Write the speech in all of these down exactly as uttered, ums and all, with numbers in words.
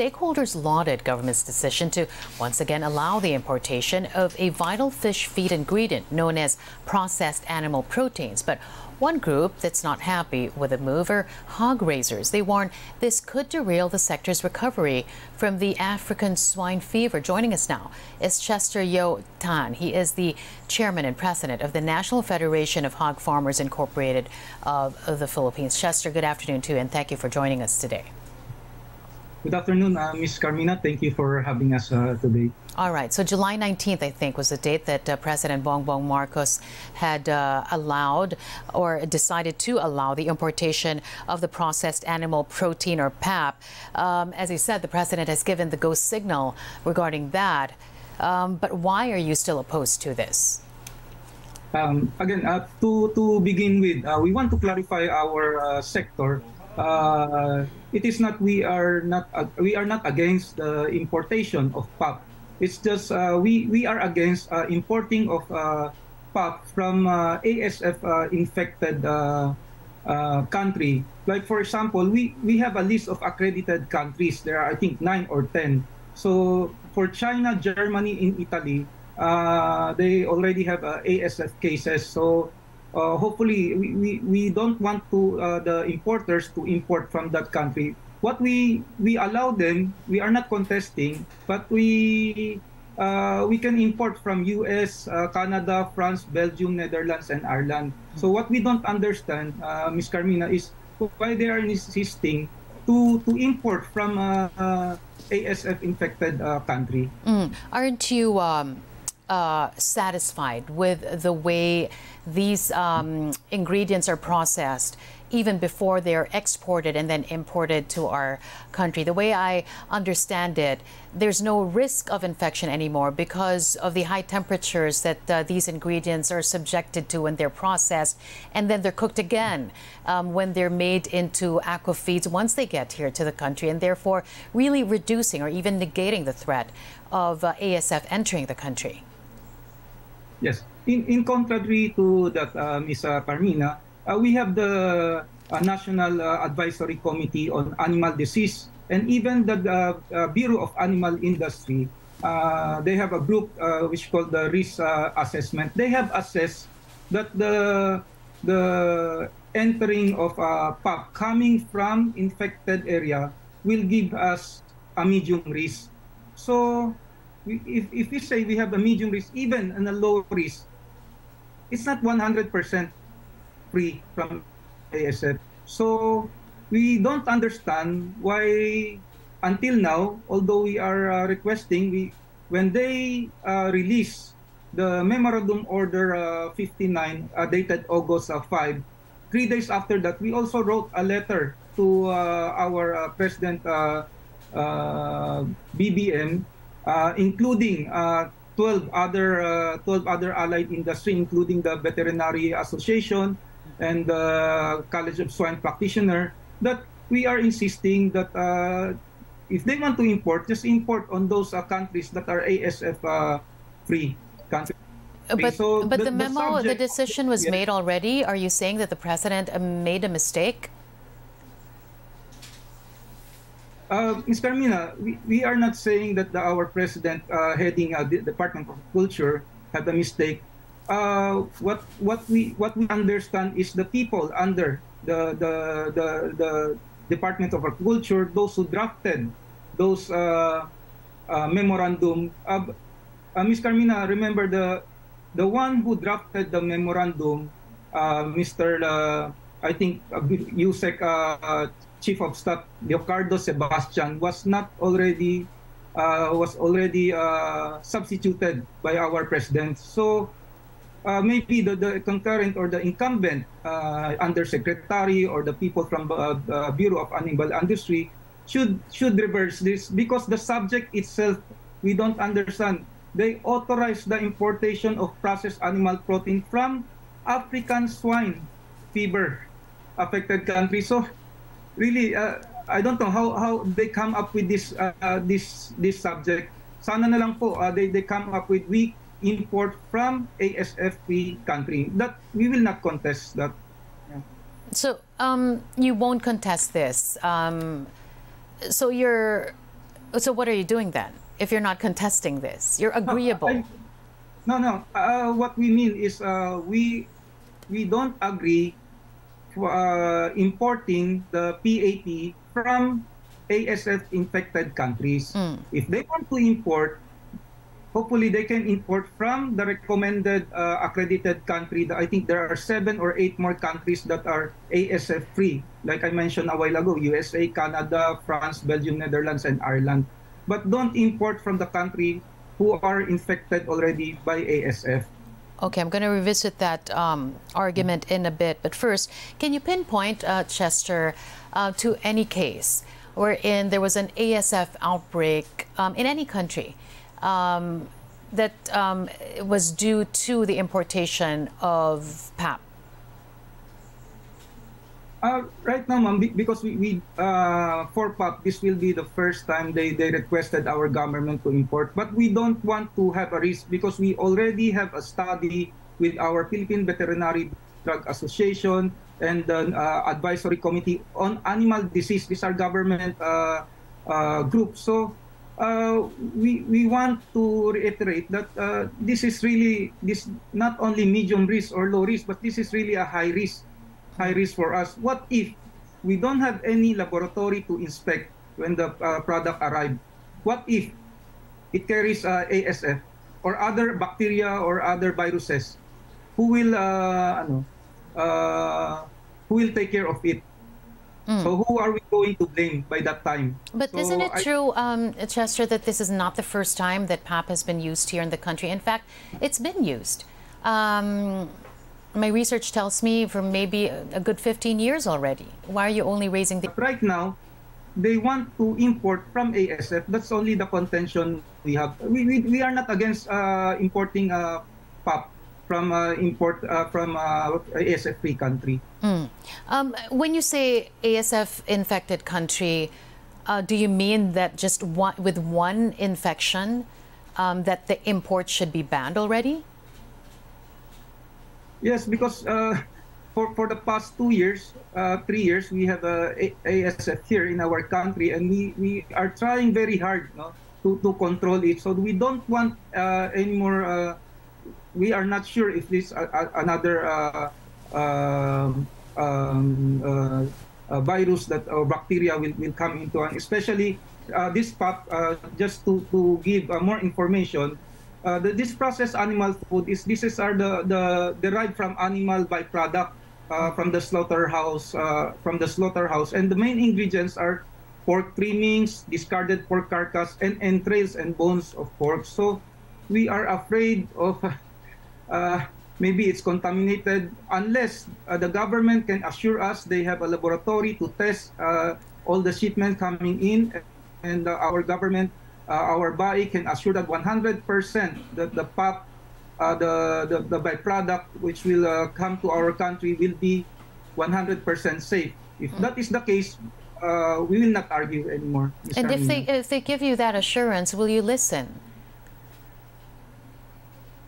stakeholders lauded government's decision to once again allow the importation of a vital fish feed ingredient known as processed animal proteins. But one group that's not happy with the move are hog raisers. They warn this could derail the sector's recovery from the African swine fever. Joining us now is Chester Yo Tan. He is the chairman and president of the National Federation of Hog Farmers Incorporated of, of the Philippines. Chester, good afternoon to you, and thank you for joining us today. Good afternoon, uh, Miz Carmina. Thank you for having us uh, today. All right. So July nineteenth, I think, was the date that uh, President Bongbong Marcos had uh, allowed or decided to allow the importation of the processed animal protein, or P A P. Um, as he said, the president has given the go signal regarding that. Um, but why are you still opposed to this? Um, again, uh, to, to begin with, uh, we want to clarify our uh, sector. Uh, it is not we are not uh, we are not against the importation of P A P. It's just uh, we we are against uh, importing of uh, P A P from uh, A S F uh, infected uh, uh, country. Like for example, we we have a list of accredited countries. There are I think nine or ten. So for China, Germany, and Italy, uh, they already have uh, A S F cases. So. Uh, hopefully, we, we, we don't want to uh, the importers to import from that country. What we we allow them, we are not contesting, but we uh, we can import from U S, uh, Canada, France, Belgium, Netherlands, and Ireland. So what we don't understand, uh, Miz Carmina, is why they are insisting to to import from uh, uh, A S F infected uh, country. Mm. Aren't you? Um... Uh, satisfied with the way these um, ingredients are processed even before they're exported and then imported to our country? The way I understand it, there's no risk of infection anymore because of the high temperatures that uh, these ingredients are subjected to when they're processed, and then they're cooked again um, when they're made into aqua feeds once they get here to the country, and therefore really reducing or even negating the threat of uh, A S F entering the country. Yes, in, in contrary to that, uh, Miz Carmina, uh, we have the uh, National uh, Advisory Committee on Animal Disease, and even the uh, uh, Bureau of Animal Industry. Uh, they have a group uh, which called the risk uh, assessment. They have assessed that the the entering of uh, P A P coming from infected area will give us a medium risk. So. If, if we say we have a medium risk, even and a low risk, it's not one hundred percent free from A S F. So we don't understand why until now, although we are uh, requesting, we when they uh, release the Memorandum Order uh, fifty-nine uh, dated August five, three days after that, we also wrote a letter to uh, our uh, President uh, uh, B B M. Uh, including uh, twelve other allied industry, including the Veterinary Association and the College of Swine Practitioners, that we are insisting that uh, if they want to import, just import on those uh, countries that are A S F uh, free countries. But, so but the, the memo, the, subject, the decision was yes. made already. Are you saying that the president made a mistake? Uh, Miz Carmina, we, we are not saying that the, our president uh, heading uh, the Department of Culture had a mistake. Uh, what what we what we understand is the people under the the the, the Department of Culture, those who drafted those uh, uh, memorandum. Uh, uh, Miz Carmina, remember the the one who drafted the memorandum, uh, Mister Uh, I think uh, U S E C. Uh, Chief of Staff Leocardo Sebastian was not already uh, was already uh, substituted by our president. So uh, maybe the, the concurrent or the incumbent uh, undersecretary or the people from uh, the Bureau of Animal Industry should should reverse this, because the subject itself we don't understand. They authorized the importation of processed animal protein from African swine fever affected countries. So. Really, uh, I don't know how, how they come up with this uh, this this subject. Sana na lang po uh, they they come up with we import from A S F P country. That we will not contest that. Yeah. So um, you won't contest this. Um, so you're So what are you doing then, if you're not contesting this? You're agreeable. I, no, no. Uh, what we mean is uh, we, we don't agree to uh, importing the P A T from A S F-infected countries. Mm. If they want to import, hopefully they can import from the recommended uh, accredited country. I think there are seven or eight more countries that are A S F-free. Like I mentioned a while ago, U S A, Canada, France, Belgium, Netherlands, and Ireland. But don't import from the country who are infected already by A S F. Okay, I'm going to revisit that um, argument in a bit. But first, can you pinpoint, uh, Chester, uh, to any case wherein there was an A S F outbreak um, in any country um, that um, was due to the importation of P A P? Uh, right now, ma'am, because we, we uh, for P A P, this will be the first time they, they requested our government to import. But we don't want to have a risk because we already have a study with our Philippine Veterinary Drug Association and the uh, Advisory Committee on Animal Disease. These are government uh, uh, groups. So uh, we, we want to reiterate that uh, this is really this not only medium risk or low risk, but this is really a high risk. High risk for us. What if we don't have any laboratory to inspect when the uh, product arrives? What if it carries uh, A S F or other bacteria or other viruses? Who will uh, ano, uh, who will take care of it? Mm. So who are we going to blame by that time? But so isn't it I true, um, Chester, that this is not the first time that P A P has been used here in the country? In fact, it's been used. Um, My research tells me for maybe a good fifteen years already. Why are you only raising the... Right now, they want to import from A S F. That's only the contention we have. We, we, we are not against uh, importing uh, P A P from uh, import uh, from uh, A S F-free country. Mm. Um, when you say A S F-infected country, uh, do you mean that just one, with one infection um, that the import should be banned already? Yes, because uh, for, for the past two years, uh, three years, we have uh, A S F here in our country, and we, we are trying very hard no, to, to control it. So we don't want uh, any more, uh, we are not sure if this uh, another uh, uh, um, uh, uh, virus that or bacteria will, will come into it, especially uh, this P A P, uh, just to, to give uh, more information. Uh, the, this processed animal food is this is are the, the derived from animal byproduct uh, from the slaughterhouse uh, from the slaughterhouse, and the main ingredients are pork trimmings, discarded pork carcass, and entrails and bones of pork. So we are afraid of uh, maybe it's contaminated unless uh, the government can assure us they have a laboratory to test uh, all the shipments coming in, and uh, our government. Uh, our body can assure that one hundred percent that the P A P, uh, the, the, the byproduct which will uh, come to our country will be one hundred percent safe. If that is the case, uh, we will not argue anymore. And if they, if they give you that assurance, will you listen?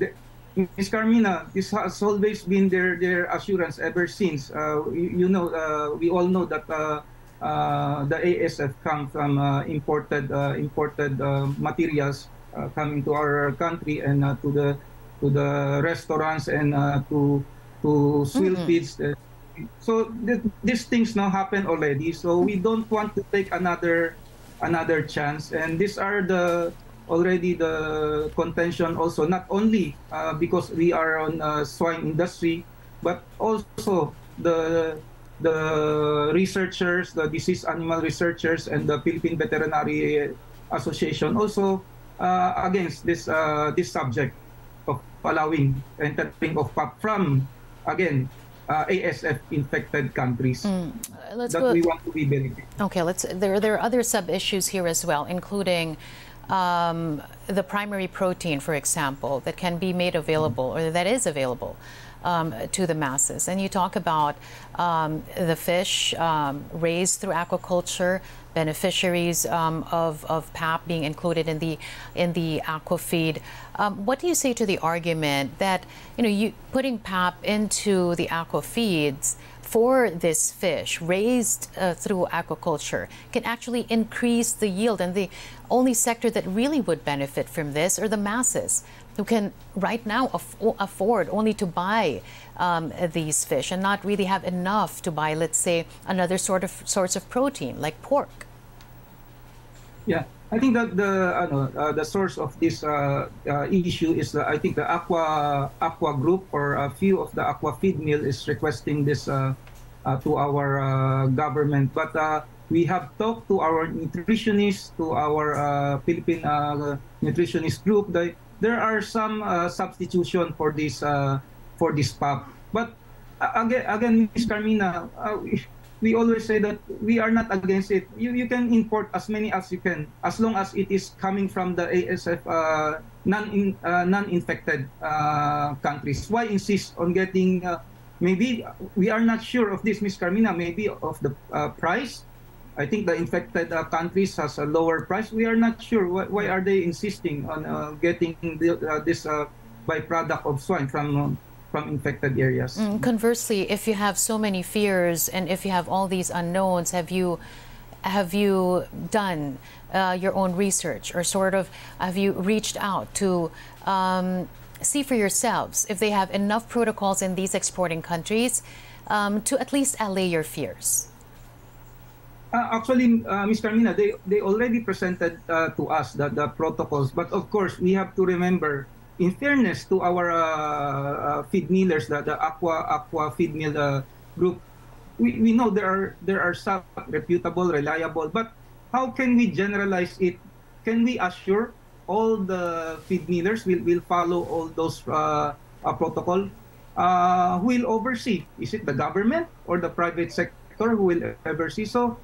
The, Miz Carmina, this has always been their, their assurance ever since. Uh, you, you know, uh, we all know that uh, Uh, the A S F comes from uh, imported uh, imported uh, materials uh, coming to our country and uh, to the to the restaurants and uh, to to swill feeds. Mm-hmm. So th these things now happen already. So we don't want to take another another chance. And these are the already the contention also not only uh, because we are on uh, swine industry, but also the. The researchers, the disease animal researchers, and the Philippine Veterinary Association also uh, against this uh, this subject of allowing and testing of P A P from again uh, A S F infected countries mm. let's that go, we want to be benefit. Okay, let's. There there are other sub issues here as well, including um, the primary protein, for example, that can be made available mm. or that is available. Um, to the masses. And you talk about um, the fish um, raised through aquaculture, beneficiaries um, of, of P A P being included in the in the aquafeed. Um, what do you say to the argument that you know you putting P A P into the aquafeeds for this fish raised uh, through aquaculture can actually increase the yield, and the only sector that really would benefit from this are the masses, who can right now aff afford only to buy um, these fish and not really have enough to buy, let's say, another sort of source of protein like pork. Yeah, I think that the uh, uh, the source of this uh, uh, issue is the, I think the aqua aqua group or a few of the aqua feed mill is requesting this uh, uh, to our uh, government, but uh, we have talked to our nutritionists, to our uh, Philippine uh, nutritionist group. That there are some uh, substitution for this uh, for this pop. But uh, again, again, Miz Carmina, uh, we, we always say that we are not against it. You you can import as many as you can, as long as it is coming from the A S F uh, non in, uh, non-infected uh, countries. Why insist on getting? Uh, maybe we are not sure of this, Miz Carmina. Maybe of the uh, price. I think the infected uh, countries has a lower price. We are not sure. Why, why are they insisting on uh, getting the, uh, this uh, byproduct of swine from um, from infected areas? Mm, conversely, if you have so many fears and if you have all these unknowns, have you have you done uh, your own research, or sort of have you reached out to um, see for yourselves if they have enough protocols in these exporting countries um, to at least allay your fears? Uh, actually, uh, Miz Carmina, they, they already presented uh, to us the, the protocols. But of course, we have to remember, in fairness to our uh, uh, feed millers, the, the aqua aqua feed mill uh, group, we, we know there are there are some reputable, reliable. But how can we generalize it? Can we assure all the feed millers will will follow all those uh, uh, protocol? Uh, who will oversee? Is it the government or the private sector who will oversee? So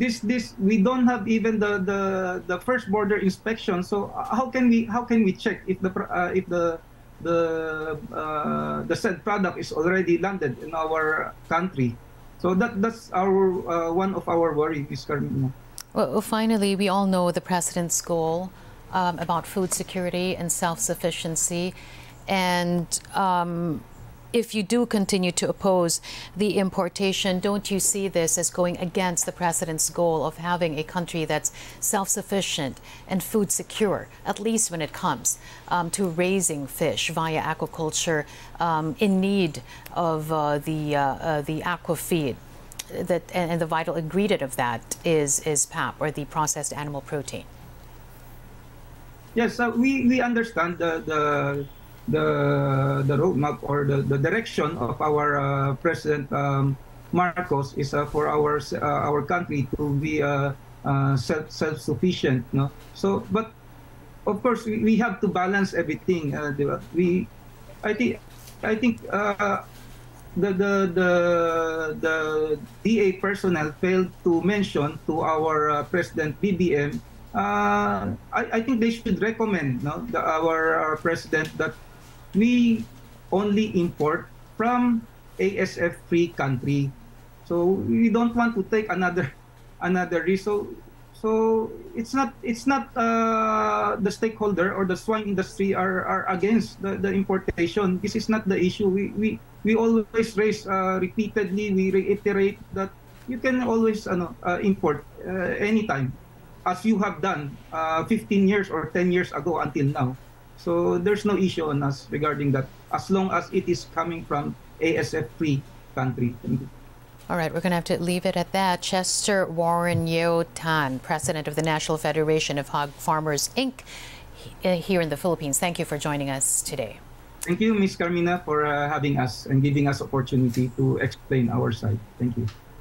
This, this, we don't have even the, the the first border inspection. So how can we how can we check if the uh, if the the uh, the said product is already landed in our country? So that that's our uh, one of our worries, Miz Carmina. Well, finally, we all know the president's goal um, about food security and self-sufficiency, and. Um, If you do continue to oppose the importation, don't you see this as going against the president's goal of having a country that's self-sufficient and food secure, at least when it comes um, to raising fish via aquaculture um, in need of uh, the, uh, uh, the aqua feed that, and, and the vital ingredient of that is, is P A P, or the processed animal protein? Yes, uh, we, we understand the, the the the roadmap or the, the direction of our uh, President um, Marcos is uh, for our uh, our country to be uh, uh, self self sufficient. No, so but of course we, we have to balance everything. Uh, we, I think, I think uh, the the the the D A personnel failed to mention to our uh, President B B M. Uh, I I think they should recommend no the, our, our President that we only import from A S F-free country, so we don't want to take another another risk. So, so it's not it's not uh, the stakeholder or the swine industry are, are against the, the importation. This is not the issue. We we, we always raise uh, repeatedly. We reiterate that you can always uh, no, uh, import uh, anytime, as you have done uh, fifteen years or ten years ago until now. So there's no issue on us regarding that, as long as it is coming from A S F-free country. All right, we're going to have to leave it at that. Chester Warren Yo Tan, President of the National Federation of Hog Farmers, Incorporated, here in the Philippines. Thank you for joining us today. Thank you, Miz Carmina, for uh, having us and giving us opportunity to explain our side. Thank you.